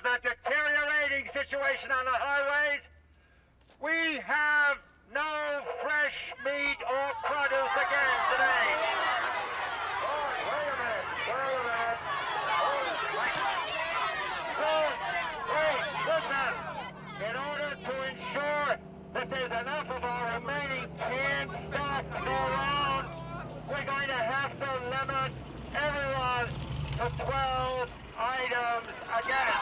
of the deteriorating situation on the highways, we have no fresh meat or produce again today. Wait a minute. So, listen. In order to ensure that there's enough of our remaining canned stock to go around, we're going to have to limit everyone to 12 items again.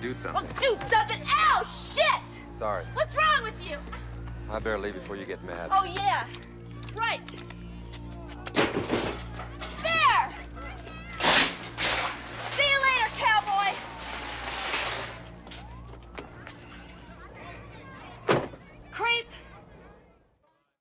Do something. Well, do something! Ow! Shit! Sorry. What's wrong with you? I better leave before you get mad. Oh, yeah. Right.